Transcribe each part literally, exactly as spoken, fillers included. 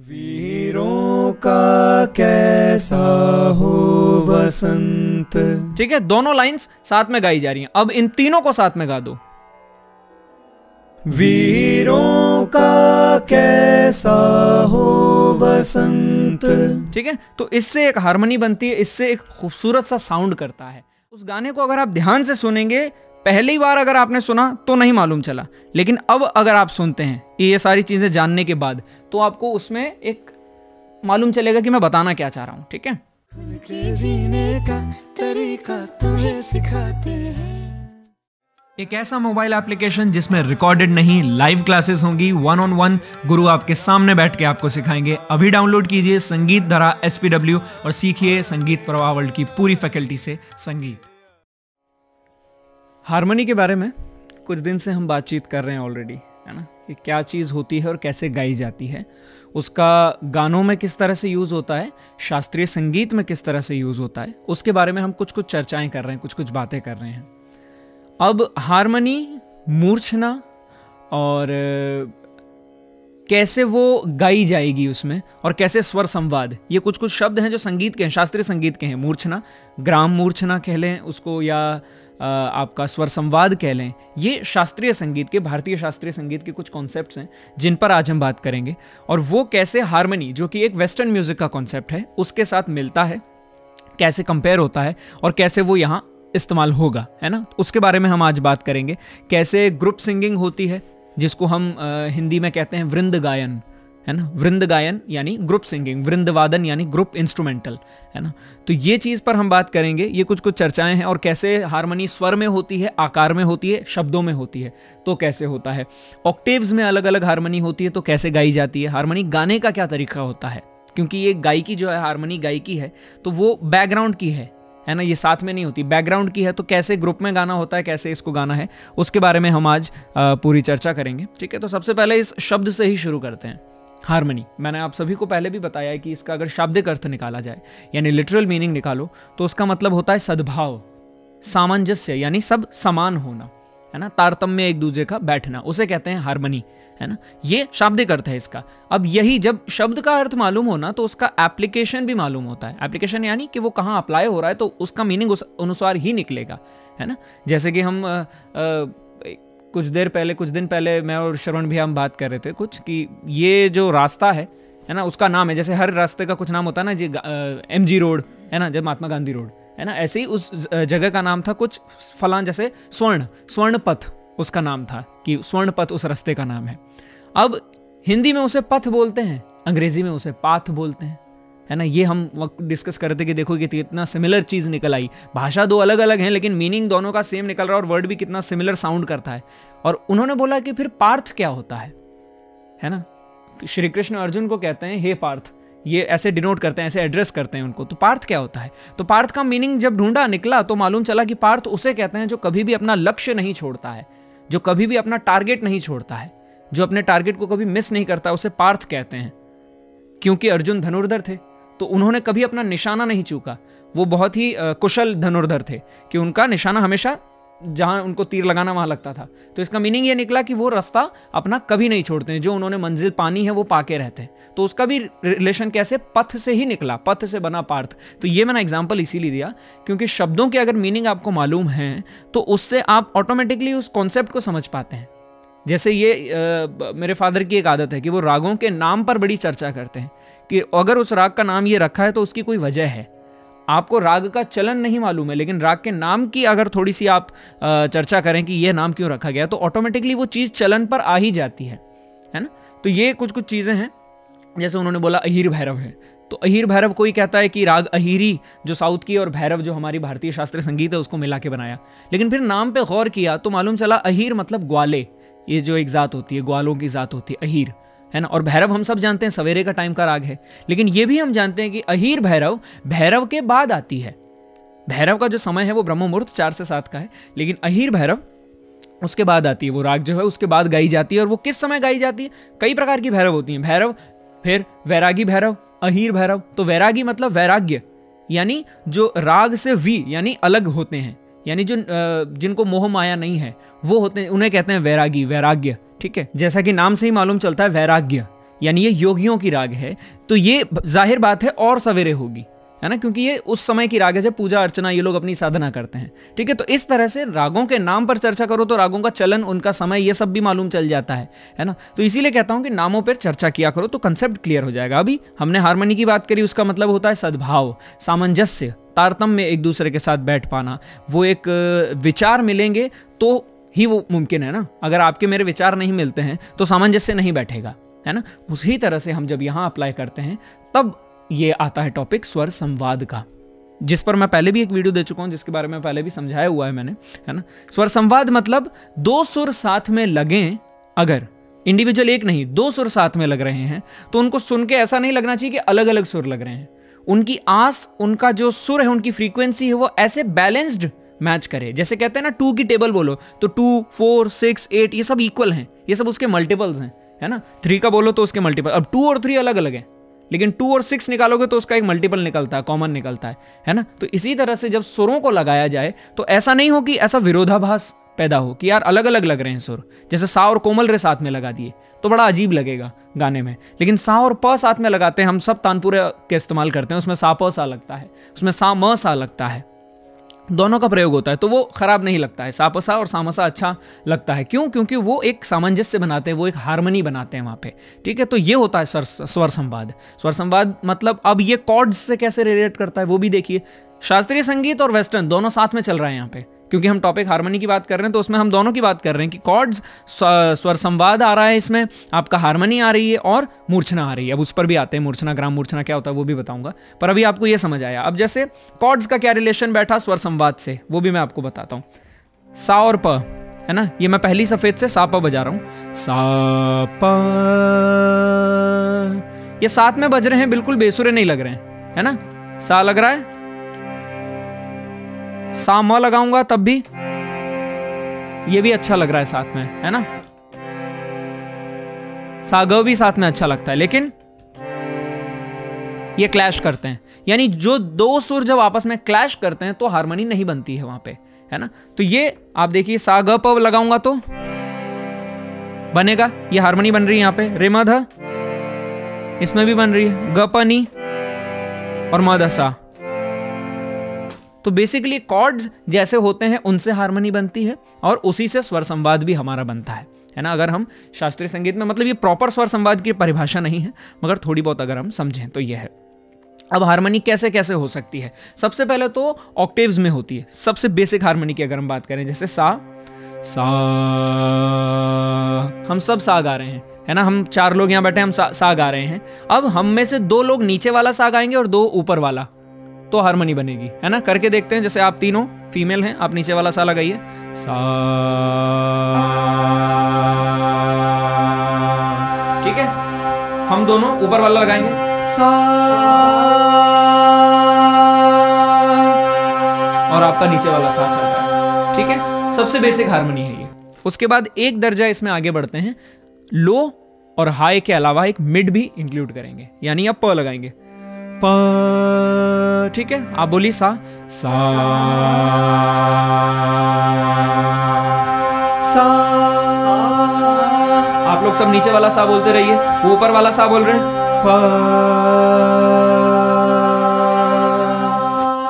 वीरों का कैसा हो बसंत। ठीक है, दोनों लाइंस साथ में गाई जा रही हैं। अब इन तीनों को साथ में गा दो। वीरों का कैसा हो बसंत। ठीक है, तो इससे एक हार्मनी बनती है, इससे एक खूबसूरत सा साउंड करता है। उस गाने को अगर आप ध्यान से सुनेंगे, पहली बार अगर आपने सुना तो नहीं मालूम चला, लेकिन अब अगर आप सुनते हैं ये सारी चीज़ें जानने के बाद, तो आपको उसमें एक मालूम चलेगा कि मैं बताना क्या चाह रहा हूँ। ठीक है, खुल जीने का तरीका तुम्हें सिखाते हैं। एक ऐसा मोबाइल एप्लीकेशन जिसमें रिकॉर्डेड नहीं, लाइव क्लासेस होंगी, वन ऑन वन गुरु आपके सामने बैठ के आपको सिखाएंगे। अभी डाउनलोड कीजिए संगीत धरा एस पी डब्ल्यू और सीखिए संगीत प्रवाह वर्ल्ड की पूरी फैकल्टी से संगीत। हारमोनी के बारे में कुछ दिन से हम बातचीत कर रहे हैं ऑलरेडी, है ना, कि क्या चीज़ होती है और कैसे गाई जाती है, उसका गानों में किस तरह से यूज़ होता है, शास्त्रीय संगीत में किस तरह से यूज़ होता है, उसके बारे में हम कुछ कुछ चर्चाएं कर रहे हैं, कुछ कुछ बातें कर रहे हैं। अब हारमोनी, मूर्छना और कैसे वो गाई जाएगी उसमें, और कैसे स्वर संवाद, ये कुछ कुछ शब्द हैं जो संगीत के हैं, शास्त्रीय संगीत के हैं। मूर्छना, ग्राम मूर्छना कह लें उसको, या आपका स्वर संवाद कह लें। ये शास्त्रीय संगीत के, भारतीय शास्त्रीय संगीत के कुछ कॉन्सेप्ट्स हैं जिन पर आज हम बात करेंगे, और वो कैसे हारमोनी, जो कि एक वेस्टर्न म्यूज़िक का कॉन्सेप्ट है, उसके साथ मिलता है, कैसे कंपेयर होता है और कैसे वो यहाँ इस्तेमाल होगा, है ना, उसके बारे में हम आज बात करेंगे। कैसे ग्रुप सिंगिंग होती है, जिसको हम आ, हिंदी में कहते हैं वृंद गायन, है ना, वृंद गायन यानी ग्रुप सिंगिंग, वृंद वादन यानी ग्रुप इंस्ट्रूमेंटल, है ना। तो ये चीज़ पर हम बात करेंगे, ये कुछ कुछ चर्चाएं हैं, और कैसे हारमोनी स्वर में होती है, आकार में होती है, शब्दों में होती है तो कैसे होता है, ऑक्टेव्स में अलग अलग हारमोनी होती है तो कैसे गाई जाती है, हारमोनी गाने का क्या तरीका होता है, क्योंकि ये गायकी जो है, हारमोनी गायकी है तो वो बैकग्राउंड की है, है ना, ये साथ में नहीं होती, बैकग्राउंड की है, तो कैसे ग्रुप में गाना होता है, कैसे इसको गाना है, उसके बारे में हम आज आ, पूरी चर्चा करेंगे। ठीक है, तो सबसे पहले इस शब्द से ही शुरू करते हैं, हारमोनी। मैंने आप सभी को पहले भी बताया है कि इसका अगर शाब्दिक अर्थ निकाला जाए, यानी लिटरल मीनिंग निकालो, तो उसका मतलब होता है सद्भाव, सामंजस्य, यानी सब समान होना, है ना, तारतम्य एक दूसरे का बैठना, उसे कहते हैं हारमोनी, है ना। ये शाब्दिक अर्थ है इसका। अब यही जब शब्द का अर्थ मालूम होना, तो उसका एप्लीकेशन भी मालूम होता है। एप्लीकेशन यानी कि वो कहाँ अप्लाई हो रहा है, तो उसका मीनिंग उस अनुसार ही निकलेगा, है ना। जैसे कि हम आ, आ, कुछ देर पहले कुछ दिन पहले मैं और श्रवण भी हम बात कर रहे थे कुछ, कि ये जो रास्ता है, है ना, उसका नाम है, जैसे हर रास्ते का कुछ नाम होता है ना, जी एम जी रोड, है ना, जब महात्मा गांधी रोड, है ना, ऐसे ही उस जगह का नाम था कुछ फलां, जैसे स्वर्ण स्वर्ण पथ उसका नाम था, कि स्वर्ण पथ उस रास्ते का नाम है। अब हिंदी में उसे पथ बोलते हैं, अंग्रेजी में उसे पाथ बोलते हैं, है ना। ये हम वक्त डिस्कस कर रहे थे कि देखो कि कितना सिमिलर चीज़ निकल आई, भाषा दो अलग अलग हैं लेकिन मीनिंग दोनों का सेम निकल रहा है, और वर्ड भी कितना सिमिलर साउंड करता है। और उन्होंने बोला कि फिर पार्थ क्या होता है, है ना, श्री कृष्ण अर्जुन को कहते हैं हे पार्थ, ये ऐसे डिनोट करते हैं, ऐसे एड्रेस करते हैं उनको, तो पार्थ क्या होता है। तो पार्थ का मीनिंग जब ढूंढा निकला, तो मालूम चला कि पार्थ उसे कहते हैं जो कभी भी अपना लक्ष्य नहीं छोड़ता है, जो कभी भी अपना टारगेट नहीं छोड़ता है, जो अपने टारगेट को कभी मिस नहीं करता, उसे पार्थ कहते हैं। क्योंकि अर्जुन धनुर्धर थे, तो उन्होंने कभी अपना निशाना नहीं चूका, वो बहुत ही कुशल धनुर्धर थे कि उनका निशाना हमेशा जहाँ उनको तीर लगाना वहाँ लगता था। तो इसका मीनिंग ये निकला कि वो रास्ता अपना कभी नहीं छोड़ते हैं, जो उन्होंने मंजिल पानी है वो पाके रहते हैं। तो उसका भी रिलेशन कैसे पथ से ही निकला, पथ से बना पार्थ। तो ये मैंने एग्जांपल इसीलिए दिया क्योंकि शब्दों के अगर मीनिंग आपको मालूम है, तो उससे आप ऑटोमेटिकली उस कॉन्सेप्ट को समझ पाते हैं। जैसे ये आ, मेरे फादर की एक आदत है कि वो रागों के नाम पर बड़ी चर्चा करते हैं कि अगर उस राग का नाम ये रखा है तो उसकी कोई वजह है। आपको राग का चलन नहीं मालूम है, लेकिन राग के नाम की अगर थोड़ी सी आप चर्चा करें कि यह नाम क्यों रखा गया, तो ऑटोमेटिकली वो चीज़ चलन पर आ ही जाती है, है ना। तो ये कुछ कुछ चीज़ें हैं, जैसे उन्होंने बोला अहीर भैरव है, तो अहीर भैरव कोई कहता है कि राग अहीरी जो साउथ की, और भैरव जो हमारी भारतीय शास्त्रीय संगीत है, उसको मिला के बनाया। लेकिन फिर नाम पर गौर किया तो मालूम चला अहीर मतलब ग्वाले, ये जो एक ज़ात होती है, ग्वालों की ज़ात होती है अहीर, है ना। और भैरव हम सब जानते हैं सवेरे का टाइम का राग है, लेकिन ये भी हम जानते हैं कि अहीर भैरव भैरव के बाद आती है। भैरव का जो समय है वो ब्रह्म मुहूर्त चार से सात का है, लेकिन अहीर भैरव उसके बाद आती है, वो राग जो है उसके बाद गाई जाती है। और वो किस समय गाई जाती है, कई प्रकार की भैरव होती हैं, भैरव, फिर वैरागी भैरव, अहीर भैरव। तो वैरागी मतलब वैराग्य, यानी जो राग से वी यानी अलग होते हैं, यानी जो जिनको मोह माया नहीं है वो होते हैं, उन्हें कहते हैं वैरागी, वैराग्य। ठीक है, जैसा कि नाम से ही मालूम चलता है वैराग्य, यानी ये योगियों की राग है, तो ये जाहिर बात है और सवेरे होगी, है ना, क्योंकि ये उस समय की राग है जब पूजा अर्चना ये लोग अपनी साधना करते हैं। ठीक है, तो इस तरह से रागों के नाम पर चर्चा करो तो रागों का चलन, उनका समय, ये सब भी मालूम चल जाता है, है ना। तो इसीलिए कहता हूँ कि नामों पर चर्चा किया करो तो कंसेप्ट क्लियर हो जाएगा। अभी हमने हार्मनी की बात करी, उसका मतलब होता है सद्भाव, सामंजस्य, तारतम्य, एक दूसरे के साथ बैठ पाना। वो एक विचार मिलेंगे तो ही वो मुमकिन है ना, अगर आपके मेरे विचार नहीं मिलते हैं तो सामंजस्य नहीं बैठेगा, है ना। उसी तरह से हम जब यहाँ अप्लाई करते हैं तब ये आता है टॉपिक स्वर संवाद का, जिस पर मैं पहले भी एक वीडियो दे चुका हूँ, जिसके बारे में पहले भी समझाया हुआ है मैंने, है ना। स्वर संवाद मतलब दो सुर साथ में लगें, अगर इंडिविजुअल एक नहीं दो सुर साथ में लग रहे हैं तो उनको सुन के ऐसा नहीं लगना चाहिए कि अलग अलग सुर लग रहे हैं। उनकी आस, उनका जो सुर है, उनकी फ्रीक्वेंसी है, वो ऐसे बैलेंस्ड मैच करे। जैसे कहते हैं ना टू की टेबल बोलो तो टू, फोर, सिक्स, एट ये सब इक्वल हैं, ये सब उसके मल्टीपल्स हैं, है ना। थ्री का बोलो तो उसके मल्टीपल, अब टू और थ्री अलग अलग हैं लेकिन टू और सिक्स निकालोगे तो उसका एक मल्टीपल निकलता है, कॉमन निकलता है, है ना। तो इसी तरह से जब सुरों को लगाया जाए तो ऐसा नहीं हो कि ऐसा विरोधाभास पैदा हो कि यार अलग अलग लग रहे हैं सुर। जैसे सा और कोमल रे साथ में लगा दिए तो बड़ा अजीब लगेगा गाने में, लेकिन सा और प साथ में लगाते हैं, हम सब तानपुरे के इस्तेमाल करते हैं, उसमें सा प सा लगता है, उसमें सा म सा लगता है, दोनों का प्रयोग होता है तो वो खराब नहीं लगता है। सापसा और सामसा अच्छा लगता है, क्यों? क्योंकि वो एक सामंजस्य बनाते हैं, वो एक हार्मनी बनाते हैं वहाँ पे। ठीक है, तो ये होता है स्वर स्वर संवाद। स्वर संवाद मतलब अब ये कॉर्ड्स से कैसे रिलेट करता है वो भी देखिए। शास्त्रीय संगीत और वेस्टर्न दोनों साथ में चल रहा है यहाँ पे, क्योंकि हम टॉपिक हार्मनी की बात कर रहे हैं तो उसमें हम दोनों की बात कर रहे हैं कि कॉर्ड्स, स्वर संवाद आ रहा है, इसमें आपका हार्मनी आ रही है और मूर्छना आ रही है। अब उस पर भी आते हैं, मूर्छना, ग्राम मूर्छना क्या होता है वो भी बताऊंगा, पर अभी आपको ये समझ आया। अब जैसे कॉर्ड्स का क्या रिलेशन बैठा स्वर संवाद से वो भी मैं आपको बताता हूँ। सा और प, है ना, ये मैं पहली सफेद से सा प बजा रहा हूँ, सा प, ये साथ में बज रहे हैं, बिल्कुल बेसुरे नहीं लग रहे हैं, है ना। सा लग रहा है, सा म लगाऊंगा तब भी ये भी अच्छा लग रहा है साथ में, है ना। सा ग भी साथ में अच्छा लगता है, लेकिन ये क्लैश करते हैं, यानी जो दो सुर जब आपस में क्लैश करते हैं तो हार्मनी नहीं बनती है वहां पे, है ना। तो ये आप देखिए, सा ग प लगाऊंगा तो बनेगा, ये हार्मनी बन रही है यहाँ पे, रे म ध, इसमें भी बन रही है, ग प नी और म ध सा। तो बेसिकली कॉर्ड्स जैसे होते हैं उनसे हार्मनी बनती है और उसी से स्वर संवाद भी हमारा बनता है, है ना। अगर हम शास्त्रीय संगीत में, मतलब ये प्रॉपर स्वर संवाद की परिभाषा नहीं है मगर थोड़ी बहुत अगर हम समझें तो ये है। अब हार्मनी कैसे कैसे हो सकती है? सबसे पहले तो ऑक्टेव्स में होती है। सबसे बेसिक हार्मनी की अगर हम बात करें, जैसे सा, सा, हम सब सा गा रहे हैं, है ना, हम चार लोग यहाँ बैठे, हम सा, सा गा रहे हैं। अब हम में से दो लोग नीचे वाला सा गाएंगे और दो ऊपर वाला, तो हार्मनी बनेगी, है ना। करके देखते हैं, जैसे आप तीनों फीमेल हैं, आप नीचे वाला सा लगाइए, सा, ठीक है। हम दोनों ऊपर वाला लगाएंगे, सा, और आपका नीचे वाला सा चल रहा है, ठीक है। सबसे बेसिक हार्मनी है ये। उसके बाद एक दर्जा इसमें आगे बढ़ते हैं, लो और हाई के अलावा एक मिड भी इंक्लूड करेंगे, यानी आप प लगाएंगे, प, ठीक है। आप बोली सा, सा, सा, आप लोग सब नीचे वाला सा बोलते रहिए, वो ऊपर वाला सा बोल रहे हैं, प,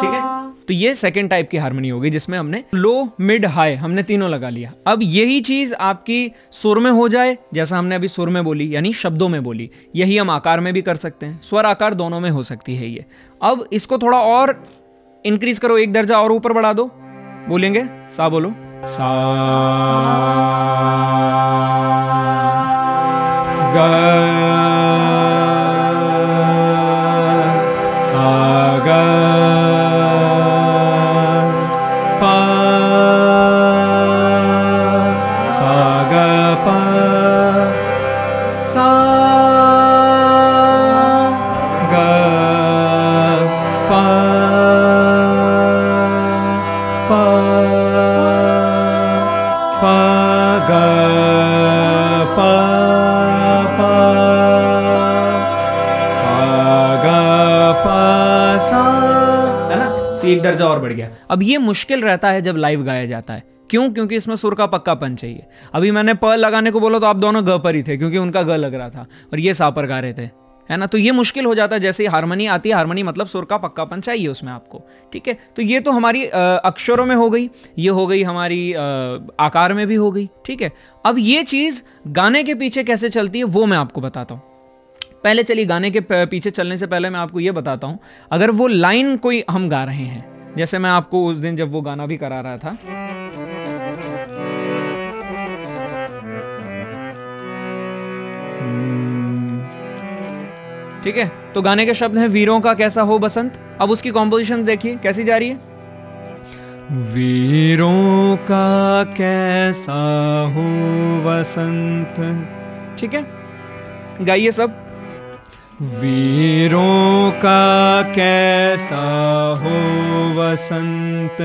ठीक है। तो ये सेकंड टाइप की हार्मनी होगी जिसमें हमने लो, मिड, हाई हमने तीनों लगा लिया। अब यही चीज आपकी सुर में हो जाए, जैसा हमने अभी सुर में बोली यानी शब्दों में बोली, यही हम आकार में भी कर सकते हैं, स्वर आकार दोनों में हो सकती है ये। अब इसको थोड़ा और इंक्रीज करो, एक दर्जा और ऊपर बढ़ा दो, बोलेंगे सा, बोलो सा, ग, सा ग, एक दर्जा और बढ़ गया। अब ये मुश्किल रहता है जब लाइव गाया जाता है, क्यों? क्योंकि इसमें सुर का पक्कापन चाहिए। अभी मैंने प लगाने को बोला तो आप दोनों ग पर ही थे क्योंकि उनका ग लग रहा था और ये सा पर गा रहे थे, है ना। तो ये मुश्किल हो जाता है जैसे ही हारमोनी आती है। हारमोनी मतलब सुर का पक्कापन चाहिए उसमें आपको, ठीक है। तो ये तो हमारी अक्षरों में हो गई, ये हो गई हमारी आ, आकार में भी हो गई, ठीक है। अब ये चीज़ गाने के पीछे कैसे चलती है वो मैं आपको बताता हूँ। पहले चलिए गाने के पीछे चलने से पहले मैं आपको ये बताता हूँ, अगर वो लाइन कोई हम गा रहे हैं, जैसे मैं आपको उस दिन जब वो गाना भी करा रहा था, ठीक है। तो गाने के शब्द हैं वीरों का कैसा हो बसंत। अब उसकी कॉम्पोजिशन देखिए कैसी जा रही है। वीरों का कैसा हो बसंत, ठीक है, गाइए सब। वीरों का कैसा हो बसंत,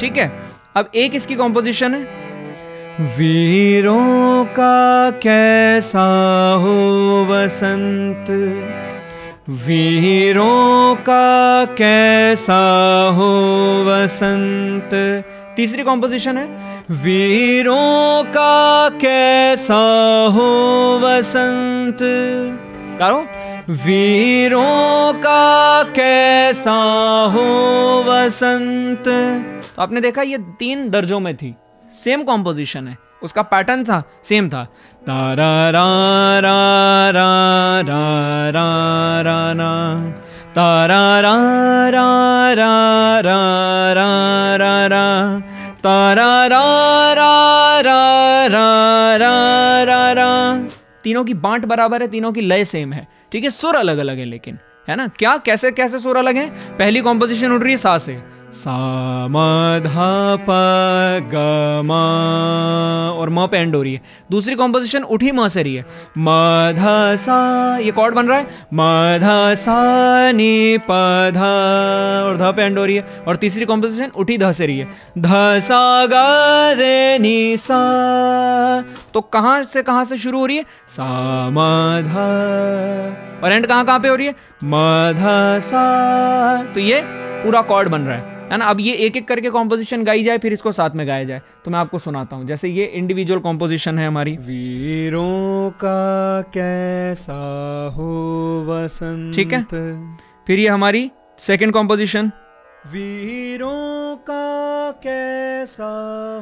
ठीक है। अब एक इसकी कॉम्पोजिशन है, वीरों का कैसा हो बसंत, वीरों का कैसा हो बसंत। तीसरी कॉम्पोजिशन है, वीरों का कैसा हो बसंत, करो, वीरों का कैसा हो बसंत। तो आपने देखा ये तीन दर्जों में थी, सेम कॉम्पोजिशन है, उसका पैटर्न था, सेम था। तारा रा रा रा रा रा रा ना, तारा रा रा रा रा रा रा रा, तारा रा रा रा रा रा रा। तीनों की बांट बराबर है, तीनों की लय सेम है, ठीक है। सुर अलग अलग है लेकिन, है ना। क्या कैसे कैसे सुर अलग है? पहली कॉम्पोजिशन उठ रही है सा से, सा म धा प ग म और म पे एंड हो रही है। दूसरी कॉम्पोजिशन उठी म से रही है, म धा सा, ये कॉर्ड बन रहा है, म धा सा नी प धा और धा पे एंड हो रही है। और तीसरी कॉम्पोजिशन उठी ध से रही है, ध सा ग रे नी सा। तो कहाँ से कहाँ से शुरू हो रही है? सा म धा, और एंड कहाँ कहाँ पे हो रही है? म धा सा। तो ये पूरा कॉर्ड बन रहा है, है ना। अब ये एक एक करके कॉम्पोजिशन गाई जाए फिर इसको साथ में गाया जाए। तो मैं आपको सुनाता हूँ, जैसे ये इंडिविजुअल कॉम्पोजिशन है हमारी, वीरों का कैसा हो बसंत, ठीक है। फिर ये हमारी सेकंड कॉम्पोजिशन, वीरों का कैसा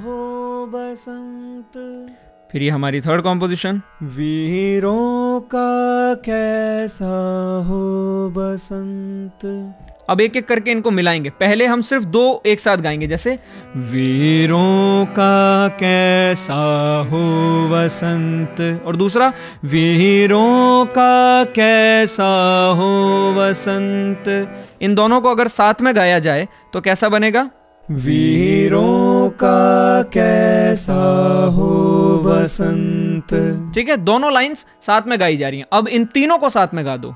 हो बसंत। फिर ये हमारी थर्ड कॉम्पोजिशन, वीरों का कैसा हो बसंत। अब एक एक करके इनको मिलाएंगे। पहले हम सिर्फ दो एक साथ गाएंगे, जैसे वीरों का कैसा हो बसंत, और दूसरा वीरों का कैसा हो बसंत। इन दोनों को अगर साथ में गाया जाए तो कैसा बनेगा? वीरों का कैसा हो बसंत, ठीक है। दोनों लाइंस साथ में गाई जा रही हैं। अब इन तीनों को साथ में गा दो,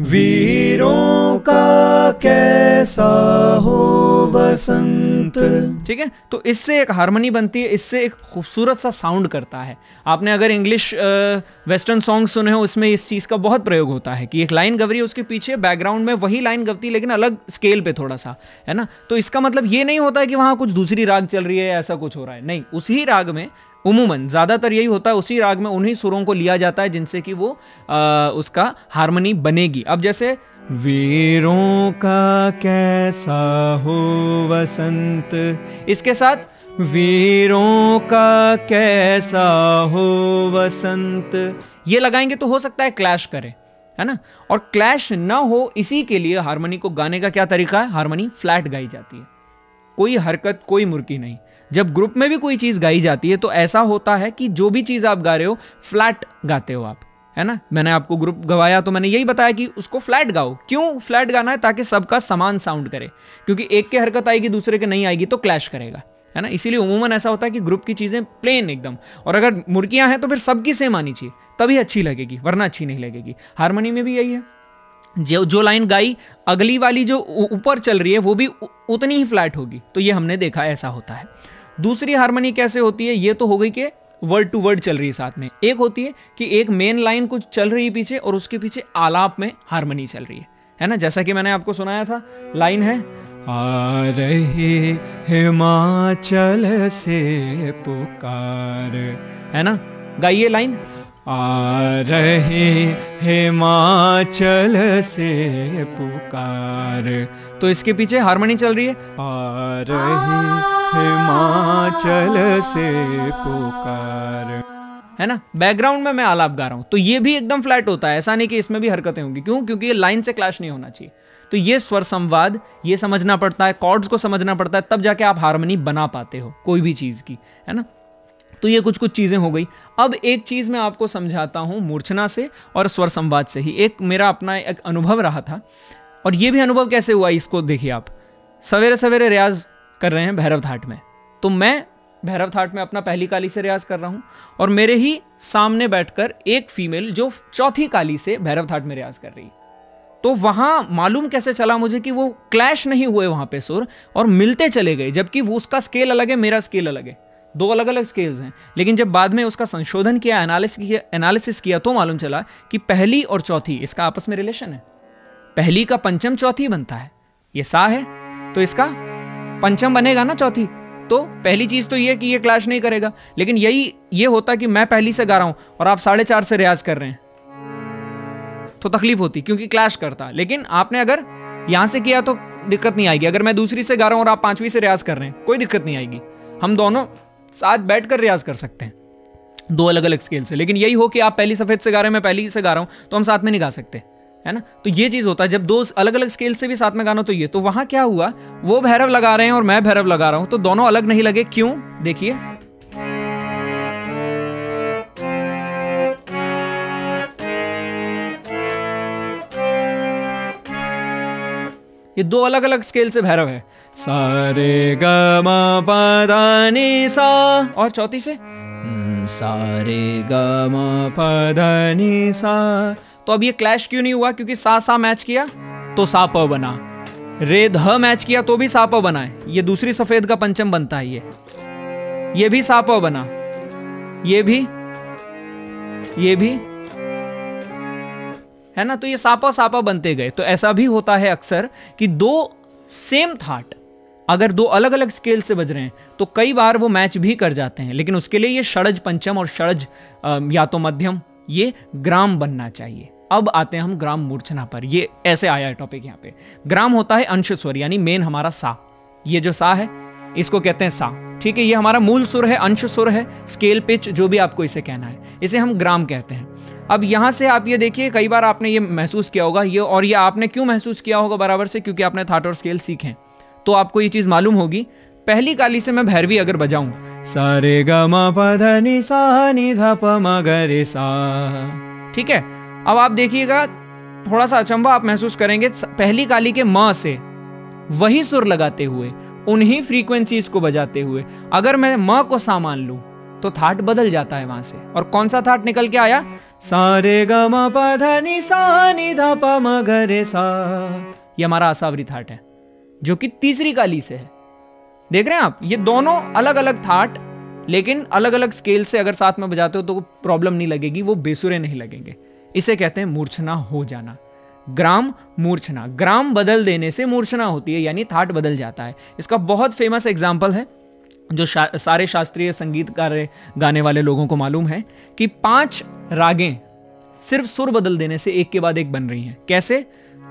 वीरों का कैसा हो बसंत, ठीक है। तो इससे एक हारमोनी बनती है, इससे एक खूबसूरत सा साउंड करता है। आपने अगर इंग्लिश वेस्टर्न सॉन्ग सुने हो उसमें इस चीज़ का बहुत प्रयोग होता है कि एक लाइन गवरी है, उसके पीछे बैकग्राउंड में वही लाइन गवती है लेकिन अलग स्केल पे थोड़ा सा, है ना। तो इसका मतलब ये नहीं होता है कि वहाँ कुछ दूसरी राग चल रही है या ऐसा कुछ हो रहा है, नहीं। उसी राग में उमूमन ज़्यादातर यही होता है, उसी राग में उन्हीं सुरों को लिया जाता है जिनसे कि वो आ, उसका हारमोनी बनेगी। अब जैसे वीरों का कैसा हो बसंत, इसके साथ वीरों का कैसा हो बसंत ये लगाएंगे तो हो सकता है क्लैश करे, है ना। और क्लैश ना हो इसी के लिए हारमोनी को गाने का क्या तरीका है, हारमोनी फ्लैट गाई जाती है, कोई हरकत कोई मुर्की नहीं। जब ग्रुप में भी कोई चीज़ गाई जाती है तो ऐसा होता है कि जो भी चीज़ आप गा रहे हो फ्लैट गाते हो आप, है ना। मैंने आपको ग्रुप गवाया तो मैंने यही बताया कि उसको फ्लैट गाओ। क्यों फ्लैट गाना है? ताकि सबका समान साउंड करे, क्योंकि एक के हरकत आएगी दूसरे के नहीं आएगी तो क्लैश करेगा, है ना। इसीलिए उमूमन ऐसा होता है कि ग्रुप की चीज़ें प्लेन एकदम, और अगर मुर्कियाँ हैं तो फिर सबकी सेम आनी चाहिए तभी अच्छी लगेगी, वरना अच्छी नहीं लगेगी। हारमोनी में भी यही है, जो जो लाइन गाई अगली वाली जो ऊपर चल रही है वो भी उतनी ही फ्लैट होगी। तो ये हमने देखा ऐसा होता है। दूसरी हारमोनी कैसे होती है? ये तो हो गई कि वर्ड टू वर्ड चल रही है साथ में। एक होती है कि एक मेन लाइन कुछ चल रही है पीछे और उसके पीछे आलाप में हारमोनी चल रही है, है ना। जैसा कि मैंने आपको सुनाया था, लाइन है आ रही हिमाचल से पुकार, है ना, गाइए लाइन। आ रही हिमाचल से पुकार, तो इसके पीछे हारमोनी चल रही है। आ रही हिमाचल से पुकार, है ना। बैकग्राउंड में मैं आलाप गा रहा हूँ, तो ये भी एकदम फ्लैट होता है। ऐसा नहीं कि इसमें भी हरकतें होंगी, क्यों? क्योंकि ये लाइन से क्लैश नहीं होना चाहिए। तो ये स्वर संवाद, ये समझना पड़ता है, कॉर्ड्स को समझना पड़ता है, तब जाके आप हार्मनी बना पाते हो कोई भी चीज़ की, है ना। तो ये कुछ कुछ चीज़ें हो गई। अब एक चीज़ मैं आपको समझाता हूँ मूर्छना से और स्वर संवाद से ही। एक मेरा अपना एक अनुभव रहा था, और ये भी अनुभव कैसे हुआ इसको देखिए आप। सवेरे सवेरे रियाज कर रहे हैं भैरव घाट में, तो मैं भैरव थाट में अपना पहली काली से रियाज कर रहा हूँ, और मेरे ही सामने बैठकर एक फीमेल जो चौथी काली से भैरव थाट में रियाज कर रही है। तो वहाँ मालूम कैसे चला मुझे कि वो क्लैश नहीं हुए वहाँ पे सुर, और मिलते चले गए, जबकि वो उसका स्केल अलग है, मेरा स्केल अलग है, दो अलग अलग स्केल्स हैं। लेकिन जब बाद में उसका संशोधन किया, एनालिसिस किया, तो मालूम चला कि पहली और चौथी इसका आपस में रिलेशन है। पहली का पंचम चौथी बनता है, ये सा है तो इसका पंचम बनेगा ना चौथी। तो पहली चीज़ तो ये कि ये क्लैश नहीं करेगा। लेकिन यही ये होता कि मैं पहली से गा रहा हूँ और आप साढ़े चार से रियाज कर रहे हैं, तो तकलीफ होती क्योंकि क्लैश करता। लेकिन आपने अगर यहाँ से किया तो दिक्कत नहीं आएगी। अगर मैं दूसरी से गा रहा हूँ और आप पांचवी से रियाज कर रहे हैं, कोई दिक्कत नहीं आएगी, हम दोनों साथ बैठ कर रियाज कर सकते हैं, दो अलग अलग स्केल से। लेकिन यही हो कि आप पहली सफ़ेद से गा रहे हैं, मैं पहली से गा रहा हूँ, तो हम साथ में नहीं गा सकते, है ना। तो ये चीज़ होता है जब दो अलग अलग स्केल से भी साथ में गाना। तो ये तो वहाँ क्या हुआ, वो भैरव लगा रहे हैं और मैं भैरव लगा रहा हूँ, तो दोनों अलग नहीं लगे। क्यों? देखिए, ये दो अलग अलग स्केल से भैरव है। सारे गमा पादानी सा, और चौथी से सारे गमा पादानी सा। तो अब ये क्लैश क्यों नहीं हुआ? क्योंकि सा सा मैच किया तो सा प बना, रे ध मैच किया तो भी सा प बना है। ये दूसरी सफेद का पंचम बनता है, ये ये भी सा प बना, ये भी ये भी, है ना। तो ये सापा सापा बनते गए। तो ऐसा भी होता है अक्सर कि दो सेम थाट अगर दो अलग अलग स्केल से बज रहे हैं तो कई बार वो मैच भी कर जाते हैं। लेकिन उसके लिए ये षडज पंचम और षडज या तो मध्यम, ये ग्राम बनना चाहिए। अब आते हैं हम ग्राम मूर्छना पर। ये ऐसे आया है टॉपिक यहाँ पे। ग्राम होता है अंश स्वर, यानी मेन हमारा सा। ये जो सा है इसको कहते हैं सा, ठीक है। ये हमारा मूल सुर है, अंश सुर है, स्केल पिच जो भी आपको इसे कहना है, इसे हम ग्राम कहते हैं। अब यहाँ से आप ये देखिए, कई बार आपने ये महसूस किया होगा, ये और ये आपने क्यों महसूस किया होगा बराबर से, क्योंकि आपने थाट और स्केल सीखे, तो आपको ये चीज़ मालूम होगी। पहली काली से मैं भैरवी अगर बजाऊं, सारे गमा पधनी सा नी धा प म ग रे सा, ठीक है। अब आप देखिएगा, थोड़ा सा अचंभा आप महसूस करेंगे। पहली काली के म से वही सुर लगाते हुए, उन्हीं फ्रीक्वेंसीज को बजाते हुए, अगर मैं म को सा मान लूं तो थाट बदल जाता है वहां से। और कौन सा थाट निकल के आया? सारे गमा पधनी सा नी धा प म ग रे सा। ये हमारा असावरी थाट है, जो कि तीसरी काली से है। देख रहे हैं आप, ये दोनों अलग अलग थाट, लेकिन अलग अलग स्केल से अगर साथ में बजाते हो तो प्रॉब्लम नहीं लगेगी, वो बेसुरे नहीं लगेंगे। इसे कहते हैं मूर्छना हो जाना, ग्राम मूर्छना। ग्राम बदल देने से मूर्छना होती है, यानी थाट बदल जाता है। इसका बहुत फेमस एग्जाम्पल है, जो शा, सारे शास्त्रीय संगीतकार गाने वाले लोगों को मालूम है, कि पांच रागें सिर्फ सुर बदल देने से एक के बाद एक बन रही हैं। कैसे?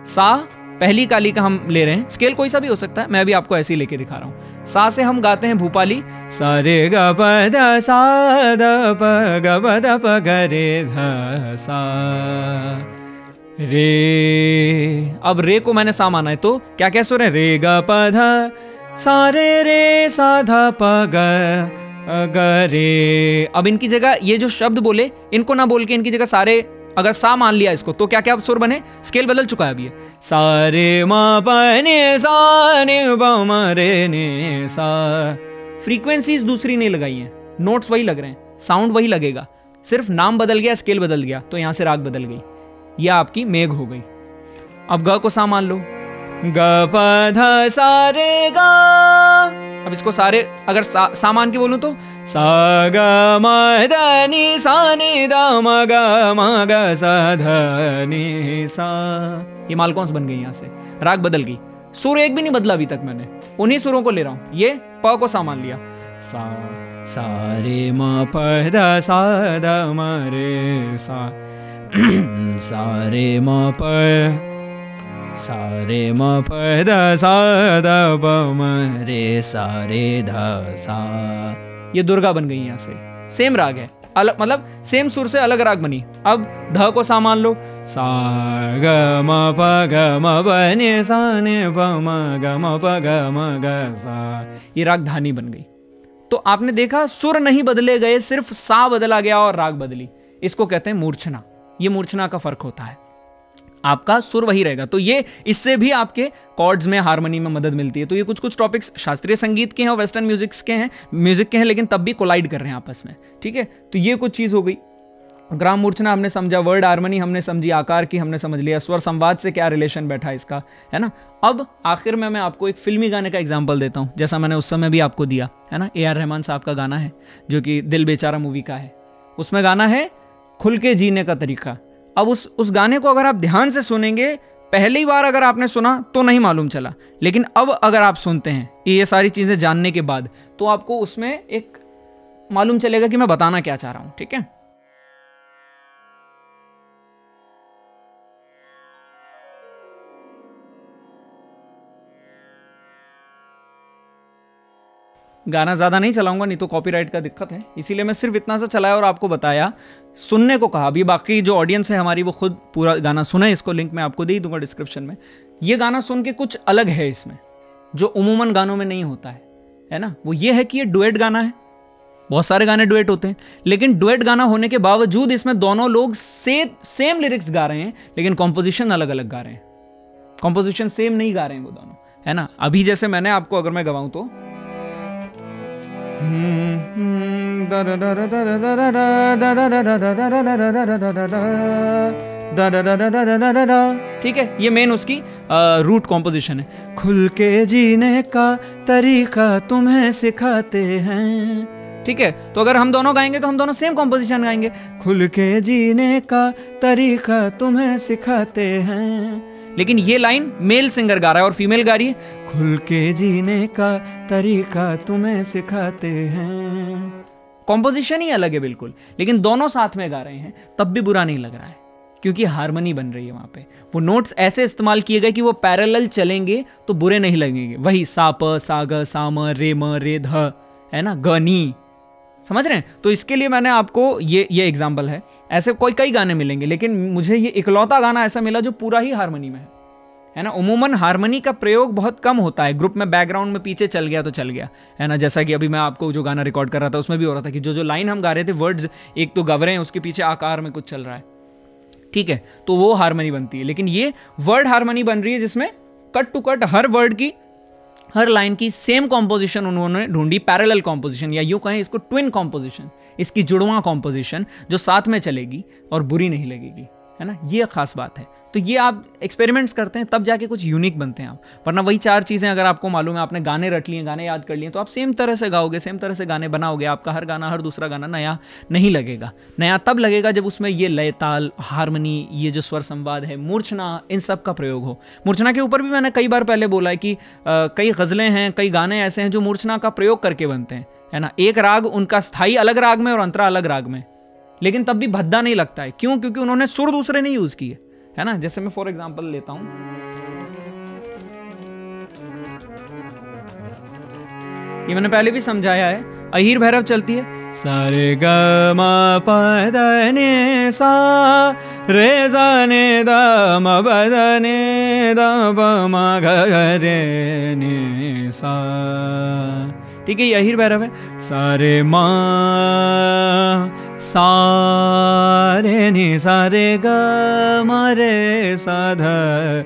सा पहली काली का हम ले रहे हैं, स्केल कोई सा भी हो सकता है, मैं भी आपको ऐसे ही लेके दिखा रहा हूँ। सा से हम गाते हैं भूपाली, सा रे ग प ध सा द प ग प ध प ग रे ध सा रे। अब रे को मैंने सा माना है, तो क्या क्या सुर है? रे ग प ध सा रे रे सा ध प ग ग रे। अब इनकी जगह ये जो शब्द बोले, इनको ना बोल के इनकी जगह सारे अगर सा मान लिया इसको, तो क्या क्या सुर बने? स्केल बदल चुका है अब। ये सारे मा पने सा ने ब म रे ने सा, फ्रीक्वेंसीज दूसरी नहीं लगाई हैं, नोट्स वही लग रहे हैं, साउंड वही लगेगा, सिर्फ नाम बदल गया, स्केल बदल गया, तो यहाँ से राग बदल गई, यह आपकी मेघ हो गई। अब ग को सा मान लो, ग प ध सा रे ग। अब इसको सारे अगर सा, सा मान के बोलूं तो सा ग म ध नी सा नी द म ग म ग सा ध नी सा। ये मालकौंस बन गई, यहाँ से राग बदल गई। सुर एक भी नहीं बदला अभी तक मैंने, उन्हीं सुरों को ले रहा हूँ। ये प को सामान लिया, सा सा रे म प दा सा दा म रे सा सा रे म प सा रे म प दा सा दा ब म रे सा रे धा सा। ये दुर्गा बन गई यहाँ से, सेम राग है अलग, मतलब सेम सुर से अलग राग बनी। अब ध को सामान लो, सा ग म प ग म प ने सा ने प म ग म प ग म ग सा, ये राग धानी बन गई। तो आपने देखा सुर नहीं बदले गए, सिर्फ सा बदला गया और राग बदली। इसको कहते हैं मूर्छना। ये मूर्छना का फर्क होता है, आपका सुर वही रहेगा। तो ये इससे भी आपके कॉर्ड्स में, हारमोनी में मदद मिलती है। तो ये कुछ कुछ टॉपिक्स शास्त्रीय संगीत के हैं और वेस्टर्न म्यूजिक्स के हैं, म्यूजिक के हैं, लेकिन तब भी कोलाइड कर रहे हैं आपस में। ठीक है, तो ये कुछ चीज़ हो गई। ग्राम मूर्छना हमने समझा, वर्ड हारमोनी हमने समझी, आकार की हमने समझ लिया, स्वर संवाद से क्या रिलेशन बैठा है इसका, है ना। अब आखिर में मैं आपको एक फिल्मी गाने का एग्जाम्पल देता हूँ, जैसा मैंने उस समय भी आपको दिया है ना। ए आर रहमान साहब का गाना है जो कि दिल बेचारा मूवी का है, उसमें गाना है खुल के जीने का तरीका। अब उस उस गाने को अगर आप ध्यान से सुनेंगे, पहली बार अगर आपने सुना तो नहीं मालूम चला, लेकिन अब अगर आप सुनते हैं ये सारी चीज़ें जानने के बाद, तो आपको उसमें एक मालूम चलेगा कि मैं बताना क्या चाह रहा हूँ। ठीक है, गाना ज़्यादा नहीं चलाऊंगा, नहीं तो कॉपीराइट का दिक्कत है, इसीलिए मैं सिर्फ इतना सा चलाया और आपको बताया, सुनने को कहा। अभी बाकी जो ऑडियंस है हमारी वो खुद पूरा गाना सुने, इसको लिंक मैं आपको दे ही दूंगा डिस्क्रिप्शन में। ये गाना सुन के कुछ अलग है इसमें, जो उमूमन गानों में नहीं होता है, है ना। वो ये है कि ये डुएट गाना है, बहुत सारे गाने डुएट होते हैं, लेकिन डुएट गाना होने के बावजूद इसमें दोनों लोग से, सेम लिरिक्स गा रहे हैं, लेकिन कॉम्पोजिशन अलग अलग गा रहे हैं, कॉम्पोजिशन सेम नहीं गा रहे हैं वो दोनों, है ना। अभी जैसे मैंने आपको, अगर मैं गवाऊँ तो ठीक है, ये मेन उसकी रूट कॉम्पोजिशन है। खुल के जीने का तरीका तुम्हें सिखाते हैं, ठीक है। तो अगर हम दोनों गाएंगे तो हम दोनों सेम कॉम्पोजिशन गाएंगे, खुल के जीने का तरीका तुम्हें सिखाते हैं, लेकिन ये लाइन मेल सिंगर गा रहा है और फीमेल गा रही है, खुल के जीने का तरीका तुम्हें सिखाते हैं। कॉम्पोजिशन ही अलग है बिल्कुल, लेकिन दोनों साथ में गा रहे हैं, तब भी बुरा नहीं लग रहा है, क्योंकि हारमोनी बन रही है वहाँ पे। वो नोट्स ऐसे इस्तेमाल किए गए कि वो पैरेलल चलेंगे तो बुरे नहीं लगेंगे। वही सा प सा ग सा म रे म रे ध, है ना, ग नी, समझ रहे हैं। तो इसके लिए मैंने आपको ये ये एग्जाम्पल है। ऐसे कोई कई गाने मिलेंगे, लेकिन मुझे ये इकलौता गाना ऐसा मिला जो पूरा ही हारमोनी में है, है ना। उमूमन हारमोनी का प्रयोग बहुत कम होता है, ग्रुप में बैकग्राउंड में पीछे चल गया तो चल गया, है ना। जैसा कि अभी मैं आपको जो गाना रिकॉर्ड कर रहा था उसमें भी हो रहा था कि जो जो लाइन हम गा रहे थे, वर्ड्स एक तो गवरे हैं, उसके पीछे आकार में कुछ चल रहा है, ठीक है, तो वो हारमोनी बनती है। लेकिन ये वर्ड हारमोनी बन रही है, जिसमें कट टू कट हर वर्ड की, हर लाइन की सेम कॉम्पोजिशन उन्होंने ढूंढी, पैरेलल कॉम्पोजिशन, या यूँ कहें इसको ट्विन कॉम्पोजिशन, इसकी जुड़वा कॉम्पोजिशन जो साथ में चलेगी और बुरी नहीं लगेगी, है ना। ये खास बात है। तो ये आप एक्सपेरिमेंट्स करते हैं, तब जाके कुछ यूनिक बनते हैं आप, वरना वही चार चीज़ें अगर आपको मालूम है, आपने गाने रट लिए, गाने याद कर लिए, तो आप सेम तरह से गाओगे, सेम तरह से गाने बनाओगे, आपका हर गाना, हर दूसरा गाना नया नहीं लगेगा। नया तब लगेगा जब उसमें ये लय, ताल, हारमोनी, ये जो स्वर संवाद है, मूर्छना, इन सब का प्रयोग हो। मूर्छना के ऊपर भी मैंने कई बार पहले बोला है कि कई गज़लें हैं, कई गाने ऐसे हैं जो मूर्छना का प्रयोग करके बनते हैं, है ना। एक राग उनका स्थायी अलग राग में और अंतरा अलग राग में, लेकिन तब भी भद्दा नहीं लगता है। क्यों? क्योंकि उन्होंने सुर दूसरे नहीं यूज किए, है ना। जैसे मैं फॉर एग्जांपल लेता हूं, ये मैंने पहले भी समझाया है, अहीर भैरव चलती है, सारे ग म प द ने सा रे सा ने द म प द ने द प म ग रे ने सा, ठीक है, ये अहीर भैरव है। सारे मा सारे नि सारे ग म रे सा ध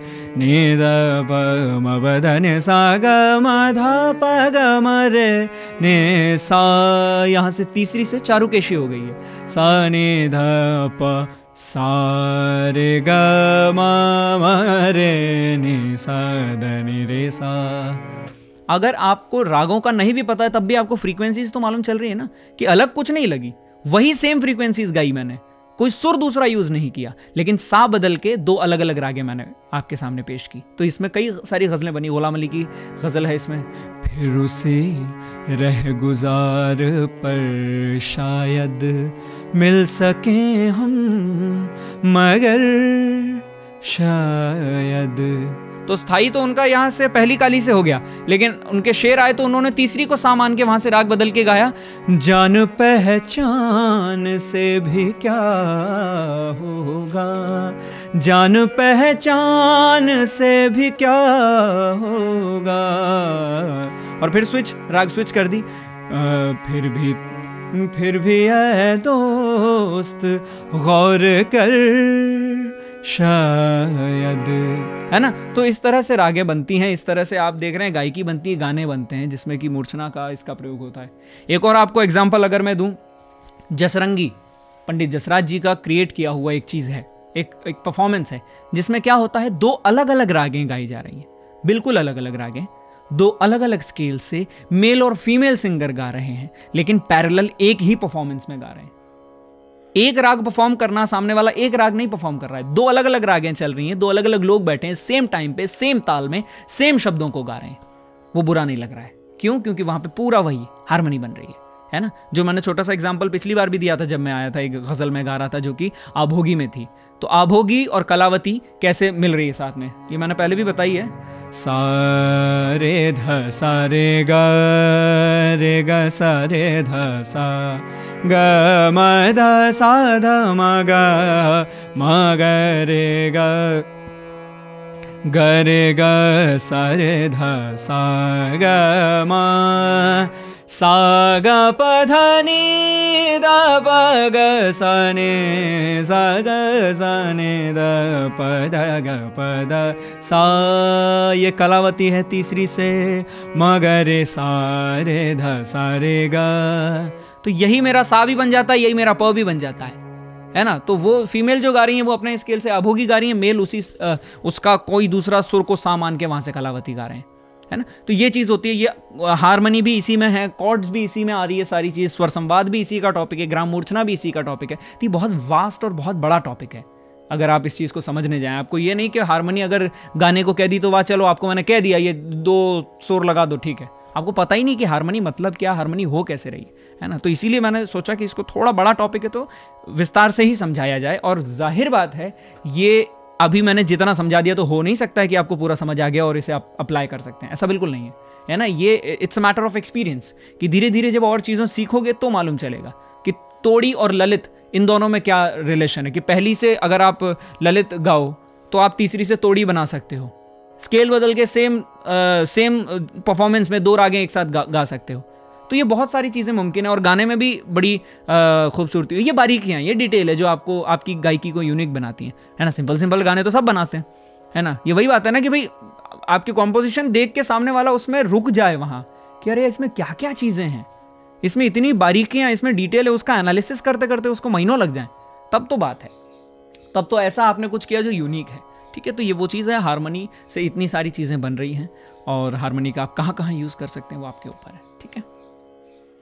नि द प म प ध ने सा ग म ध प ग म रे ने सा, यहाँ से तीसरी से चारुकेशी हो गई है, सा ने ध प सा रे ग म म रे नि सा ध नि रे सा। अगर आपको रागों का नहीं भी पता है, तब भी आपको फ्रीक्वेंसीज तो मालूम चल रही है ना, कि अलग कुछ नहीं लगी, वही सेम फ्रीक्वेंसीज गाई मैंने, कोई सुर दूसरा यूज नहीं किया, लेकिन सा बदल के दो अलग अलग रागे मैंने आपके सामने पेश की। तो इसमें कई सारी गजलें बनी, गुलाम अली की गजल है इसमें। फिर उसे रह गुजार पर शायद मिल सके हम, मगर शायद। तो स्थाई तो उनका यहाँ से पहली काली से हो गया, लेकिन उनके शेर आए तो उन्होंने तीसरी को सा मान के वहाँ से राग बदल के गाया, जान पहचान से भी क्या होगा, जान पहचान से भी क्या होगा। और फिर स्विच राग स्विच कर दी। आ, फिर भी फिर भी ऐ दोस्त गौर कर शायद, है ना। तो इस तरह से रागें बनती हैं, इस तरह से आप देख रहे हैं गायकी बनती है, गाने बनते हैं जिसमें कि मूर्छना का इसका प्रयोग होता है। एक और आपको एग्जाम्पल अगर मैं दूं, जसरंगी पंडित जसराज जी का क्रिएट किया हुआ एक चीज़ है, एक एक परफॉर्मेंस है, जिसमें क्या होता है दो अलग अलग रागें गाई जा रही हैं, बिल्कुल अलग अलग रागें, दो अलग अलग स्केल से मेल और फीमेल सिंगर गा रहे हैं, लेकिन पैरेलल एक ही परफॉर्मेंस में गा रहे हैं। एक राग परफॉर्म करना, सामने वाला एक राग नहीं परफॉर्म कर रहा है, दो अलग अलग रागें चल रही हैं, दो अलग अलग लोग बैठे हैं सेम टाइम पे, सेम ताल में, सेम शब्दों को गा रहे हैं। वो बुरा नहीं लग रहा है, क्यों? क्योंकि वहाँ पे पूरा वही हारमोनी बन रही है, है ना। जो मैंने छोटा सा एग्जाम्पल पिछली बार भी दिया था जब मैं आया था, एक गज़ल में गा रहा था जो कि आभोगी में थी। तो आभोगी और कलावती कैसे मिल रही है साथ में, ये मैंने पहले भी बताई है। सारे ध सारे गा रे गा सारे ध सा गा म ध सा ध म गा म ग रे गा ग रे गा सारे ध सा गा म सा गा प ध नी द प ग सा ने सा ग सा ने द प ध ग प ध सा। ये कलावती है तीसरी से, मगर सा रे ध सा रे गा। तो यही मेरा सा भी बन जाता है, यही मेरा प भी बन जाता है, है ना। तो वो फीमेल जो गा रही हैं वो अपने स्केल से अभोगी गा रही हैं, मेल उसी आ, उसका कोई दूसरा सुर को सा मान के वहाँ से कलावती गा रहे हैं, है ना। तो ये चीज़ होती है, ये हारमनी भी इसी में है, कॉर्ड्स भी इसी में आ रही है, सारी चीज़, स्वर संवाद भी इसी का टॉपिक है, ग्राम मूर्छना भी इसी का टॉपिक है। तो ये बहुत वास्ट और बहुत बड़ा टॉपिक है अगर आप इस चीज़ को समझने जाएं। आपको ये नहीं कि हारमनी अगर गाने को कह दी तो वाह चलो आपको मैंने कह दिया ये दो सुर लगा दो, ठीक है, आपको पता ही नहीं कि हारमनी मतलब क्या, हारमनी हो कैसे रही है ना। तो इसीलिए मैंने सोचा कि इसको थोड़ा बड़ा टॉपिक है तो विस्तार से ही समझाया जाए। और जाहिर बात है ये अभी मैंने जितना समझा दिया तो हो नहीं सकता है कि आपको पूरा समझ आ गया और इसे आप अप्लाई कर सकते हैं, ऐसा बिल्कुल नहीं है, है ना। ये it's a matter of experience कि धीरे धीरे जब और चीज़ों सीखोगे तो मालूम चलेगा कि तोड़ी और ललित इन दोनों में क्या रिलेशन है, कि पहली से अगर आप ललित गाओ तो आप तीसरी से तोड़ी बना सकते हो, स्केल बदल के सेम सेम परफॉर्मेंस में दो रागें एक साथ गा, गा सकते हो। तो ये बहुत सारी चीज़ें मुमकिन है और गाने में भी बड़ी खूबसूरती है, ये बारीकियाँ, ये डिटेल है जो आपको आपकी गायकी को यूनिक बनाती हैं, है ना। सिंपल सिंपल गाने तो सब बनाते हैं, है ना। ये वही बात है ना कि भाई आपकी कॉम्पोजिशन देख के सामने वाला उसमें रुक जाए वहाँ कि अरे इसमें क्या क्या चीज़ें हैं, इसमें इतनी बारीकियाँ, इसमें डिटेल है, उसका एनालिसिस करते करते उसको महीनों लग जाएँ, तब तो बात है, तब तो ऐसा आपने कुछ किया जो यूनिक है, ठीक है। तो ये वो चीज़ है, हारमोनी से इतनी सारी चीज़ें बन रही हैं और हारमोनी का आप कहाँ कहाँ यूज़ कर सकते हैं वो आपके ऊपर है, ठीक है।